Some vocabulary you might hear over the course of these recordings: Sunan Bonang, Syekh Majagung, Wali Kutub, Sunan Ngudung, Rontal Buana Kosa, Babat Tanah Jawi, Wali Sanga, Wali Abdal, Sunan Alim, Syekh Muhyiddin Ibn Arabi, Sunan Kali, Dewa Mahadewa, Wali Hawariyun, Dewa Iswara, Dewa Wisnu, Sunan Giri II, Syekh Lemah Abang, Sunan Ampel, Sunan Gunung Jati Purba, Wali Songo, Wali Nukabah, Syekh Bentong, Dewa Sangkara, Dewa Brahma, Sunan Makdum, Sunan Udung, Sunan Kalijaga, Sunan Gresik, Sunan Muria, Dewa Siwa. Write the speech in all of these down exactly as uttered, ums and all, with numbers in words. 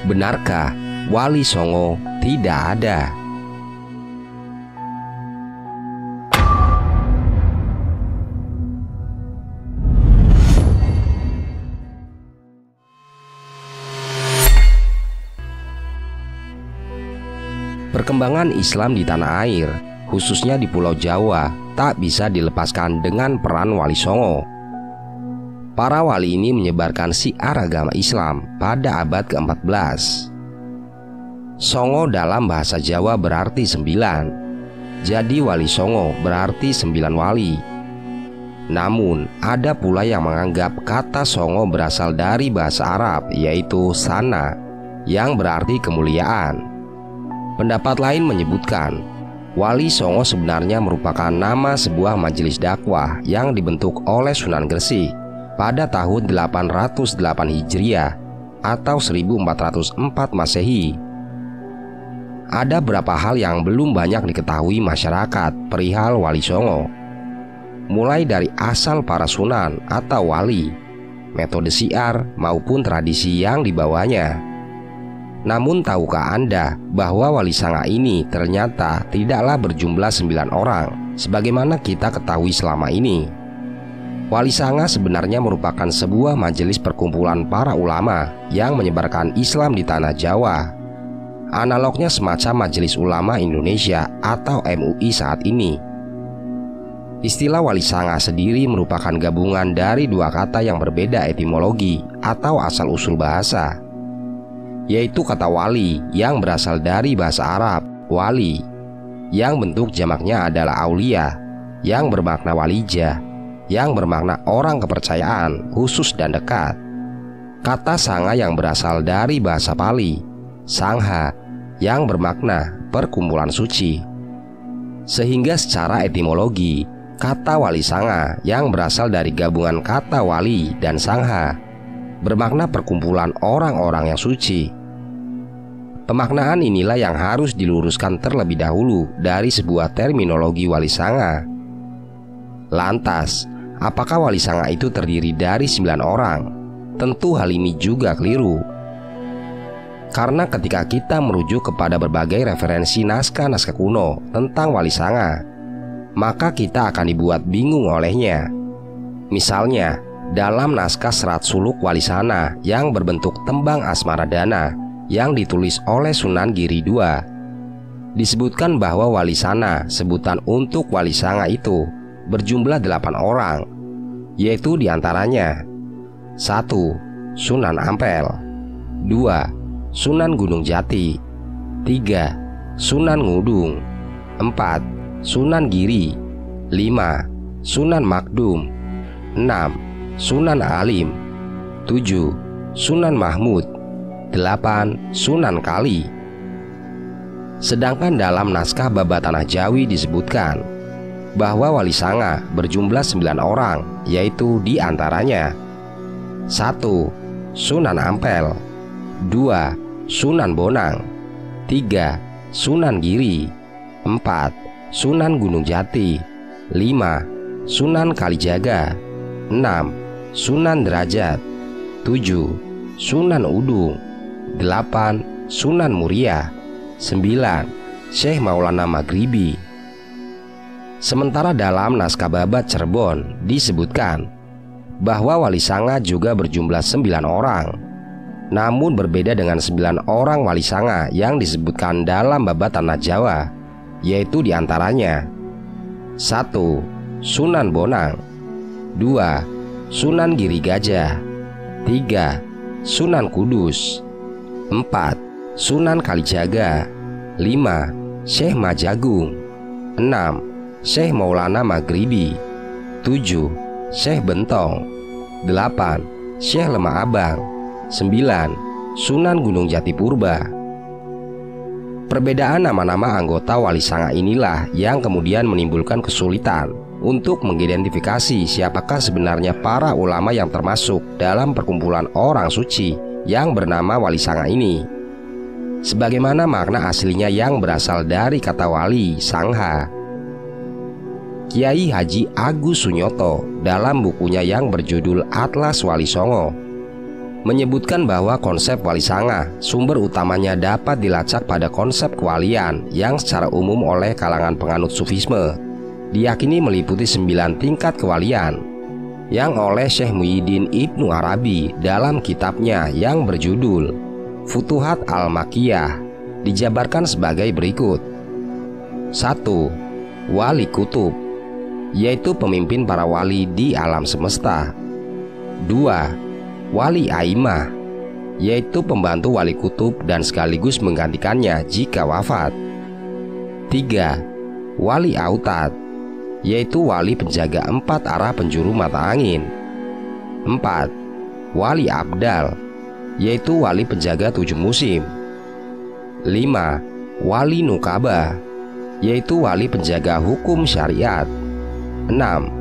Benarkah Wali Songo tidak ada? Perkembangan Islam di tanah air, khususnya di Pulau Jawa, tak bisa dilepaskan dengan peran Wali Songo. Para wali ini menyebarkan syiar agama Islam pada abad keempat belas. Songo dalam bahasa Jawa berarti sembilan. Jadi Wali Songo berarti sembilan wali. Namun, ada pula yang menganggap kata Songo berasal dari bahasa Arab, yaitu sana, yang berarti kemuliaan. Pendapat lain menyebutkan, Wali Songo sebenarnya merupakan nama sebuah majelis dakwah yang dibentuk oleh Sunan Gresik pada tahun delapan ratus delapan Hijriah atau seribu empat ratus empat Masehi. Ada beberapa hal yang belum banyak diketahui masyarakat perihal Wali Songo, mulai dari asal para sunan atau wali, metode syiar maupun tradisi yang dibawanya. Namun tahukah Anda bahwa Wali Sanga ini ternyata tidaklah berjumlah sembilan orang sebagaimana kita ketahui selama ini. Wali Sanga sebenarnya merupakan sebuah majelis perkumpulan para ulama yang menyebarkan Islam di tanah Jawa. Analognya semacam Majelis Ulama Indonesia atau M U I saat ini. Istilah Wali Sanga sendiri merupakan gabungan dari dua kata yang berbeda etimologi atau asal-usul bahasa, yaitu kata wali yang berasal dari bahasa Arab wali, yang bentuk jamaknya adalah aulia, yang bermakna walija, yang bermakna orang kepercayaan khusus dan dekat. Kata sanga yang berasal dari bahasa Pali sangha, yang bermakna perkumpulan suci. Sehingga secara etimologi kata Wali Sanga yang berasal dari gabungan kata wali dan sangha bermakna perkumpulan orang-orang yang suci. Pemaknaan inilah yang harus diluruskan terlebih dahulu dari sebuah terminologi Wali Sanga. Lantas, apakah Wali Sanga itu terdiri dari sembilan orang? Tentu hal ini juga keliru. Karena ketika kita merujuk kepada berbagai referensi naskah-naskah kuno tentang Wali Sanga, maka kita akan dibuat bingung olehnya. Misalnya, dalam naskah Serat Suluk Walisana yang berbentuk tembang asmara dana yang ditulis oleh Sunan Giri kedua, disebutkan bahwa Walisana, sebutan untuk Wali Sanga itu, berjumlah delapan orang, yaitu diantaranya satu. Sunan Ampel, dua. Sunan Gunung Jati, tiga. Sunan Ngudung, empat. Sunan Giri, lima. Sunan Makdum, enam. Sunan Alim, tujuh. Sunan Mahmud, delapan. Sunan Kali. Sedangkan dalam naskah Babat Tanah Jawi disebutkan bahwa Wali Sanga berjumlah sembilan orang, yaitu diantaranya satu. Sunan Ampel, dua. Sunan Bonang, tiga. Sunan Giri, empat. Sunan Gunung Jati, lima. Sunan Kalijaga, enam. Sunan Derajat, tujuh. Sunan Udung, delapan. Sunan Muria, sembilan. Syekh Maulana Maghribi. Sementara dalam naskah Babat Cirebon disebutkan bahwa Wali Sanga juga berjumlah sembilan orang, namun berbeda dengan sembilan orang Wali Sanga yang disebutkan dalam Babat Tanah Jawa, yaitu diantaranya satu. Sunan Bonang, dua. Sunan Giri Gajah, tiga. Sunan Kudus, empat. Sunan Kalijaga, lima. Syekh Majagung, enam. Syekh Maulana Maghribi, tujuh. Syekh Bentong, delapan. Syekh Lemah Abang, sembilan. Sunan Gunung Jati Purba. Perbedaan nama-nama anggota Wali Sanga inilah yang kemudian menimbulkan kesulitan untuk mengidentifikasi siapakah sebenarnya para ulama yang termasuk dalam perkumpulan orang suci yang bernama Wali Sanga ini, sebagaimana makna aslinya yang berasal dari kata wali sangha. Kiai Haji Agus Sunyoto dalam bukunya yang berjudul Atlas Wali Songo menyebutkan bahwa konsep Wali Sanga sumber utamanya dapat dilacak pada konsep kewalian yang secara umum oleh kalangan penganut sufisme diyakini meliputi sembilan tingkat kewalian yang oleh Syekh Muhyiddin Ibn Arabi dalam kitabnya yang berjudul Futuhat Al-Makiyah dijabarkan sebagai berikut. Satu. Wali Kutub, yaitu pemimpin para wali di alam semesta. Dua. Wali Aimah, yaitu pembantu Wali Kutub dan sekaligus menggantikannya jika wafat. Tiga. Wali Autat, yaitu wali penjaga empat arah penjuru mata angin. Empat. Wali Abdal, yaitu wali penjaga tujuh musim. Lima. Wali Nukabah, yaitu wali penjaga hukum syariat. Enam.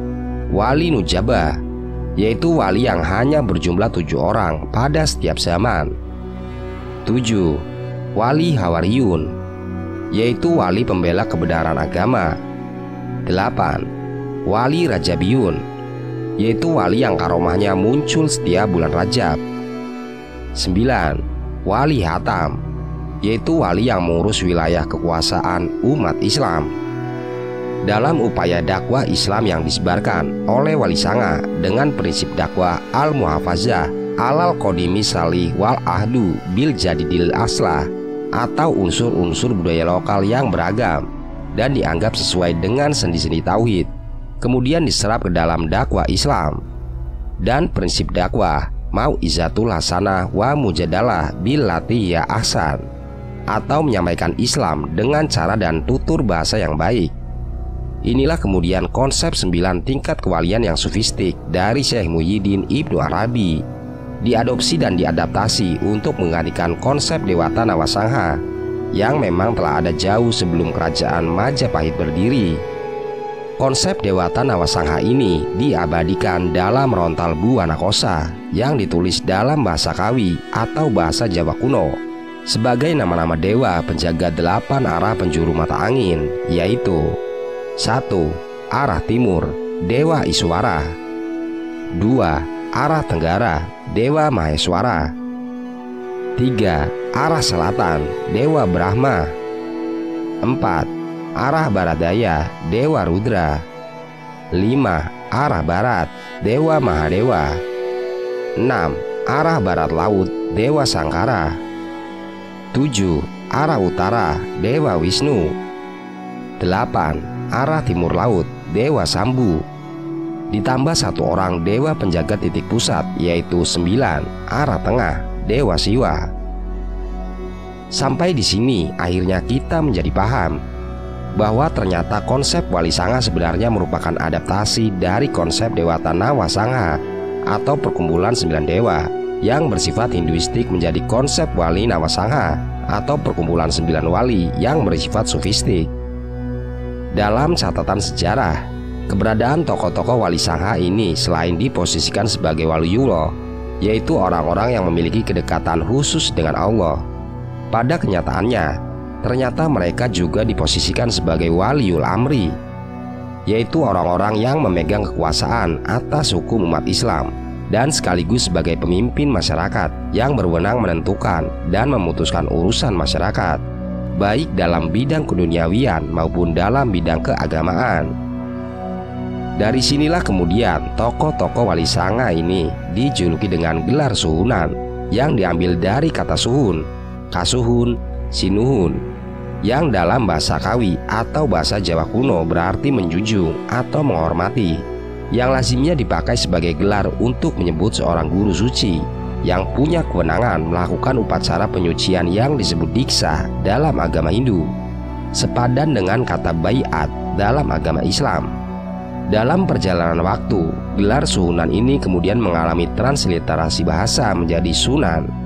Wali Nujabah, yaitu wali yang hanya berjumlah tujuh orang pada setiap zaman. Tujuh. Wali Hawariyun, yaitu wali pembela kebenaran agama. Delapan. Wali Rajabiyun, yaitu wali yang karomahnya muncul setiap bulan Rajab. Sembilan. Wali Hatam, yaitu wali yang mengurus wilayah kekuasaan umat Islam. Dalam upaya dakwah Islam yang disebarkan oleh Wali Sanga dengan prinsip dakwah al-muhafazah alal qadimi salih wal ahdu bil jadidil aslah atau unsur-unsur budaya lokal yang beragam dan dianggap sesuai dengan sendi-sendi tauhid, kemudian diserap ke dalam dakwah Islam. Dan prinsip dakwah mau izatul hasanah wa mujadalah bil latiyah ahsan, atau menyampaikan Islam dengan cara dan tutur bahasa yang baik. Inilah kemudian konsep sembilan tingkat kewalian yang sufistik dari Syekh Muhyiddin Ibn Arabi, diadopsi dan diadaptasi untuk menggantikan konsep Dewata Nawasanga yang memang telah ada jauh sebelum kerajaan Majapahit berdiri. Konsep Dewata Nawasanga ini diabadikan dalam Rontal Buana Kosa yang ditulis dalam bahasa Kawi atau bahasa Jawa kuno sebagai nama-nama dewa penjaga delapan arah penjuru mata angin, yaitu: satu. Arah timur, Dewa Iswara. Dua. Arah tenggara, Dewa Maheswara. Tiga. Arah selatan, Dewa Brahma. Empat. Arah barat daya, Dewa Rudra. Lima. Arah barat, Dewa Mahadewa. Enam. Arah barat laut, Dewa Sangkara. Tujuh. Arah utara, Dewa Wisnu. Delapan. Arah timur laut, Dewa Sambu. Ditambah satu orang dewa penjaga titik pusat, yaitu sembilan. Arah tengah, Dewa Siwa. Sampai di sini akhirnya kita menjadi paham bahwa ternyata konsep Wali Sanga sebenarnya merupakan adaptasi dari konsep Dewata Nawasanga atau perkumpulan sembilan dewa yang bersifat hinduistik menjadi konsep Wali Nawasanga atau perkumpulan sembilan wali yang bersifat sufistik. Dalam catatan sejarah, keberadaan tokoh-tokoh Wali Sanga ini selain diposisikan sebagai waliyullah, yaitu orang-orang yang memiliki kedekatan khusus dengan Allah, pada kenyataannya, ternyata mereka juga diposisikan sebagai waliul amri, yaitu orang-orang yang memegang kekuasaan atas hukum umat Islam dan sekaligus sebagai pemimpin masyarakat yang berwenang menentukan dan memutuskan urusan masyarakat, baik dalam bidang keduniawian maupun dalam bidang keagamaan. Dari sinilah kemudian tokoh-tokoh Wali Sanga ini dijuluki dengan gelar suhunan yang diambil dari kata suhun, kasuhun, sinuhun, yang dalam bahasa Kawi atau bahasa Jawa kuno berarti menjunjung atau menghormati, yang lazimnya dipakai sebagai gelar untuk menyebut seorang guru suci yang punya kewenangan melakukan upacara penyucian yang disebut diksa dalam agama Hindu, sepadan dengan kata baiat dalam agama Islam. Dalam perjalanan waktu, gelar suhunan ini kemudian mengalami transliterasi bahasa menjadi sunan,